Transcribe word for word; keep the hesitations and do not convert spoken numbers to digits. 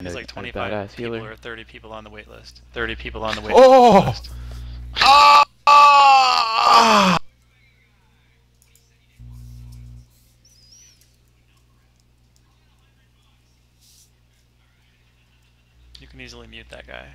There's like twenty-five people healer. Or thirty people on the wait list. thirty people on the wait oh! list. Oh! Oh! You can easily mute that guy.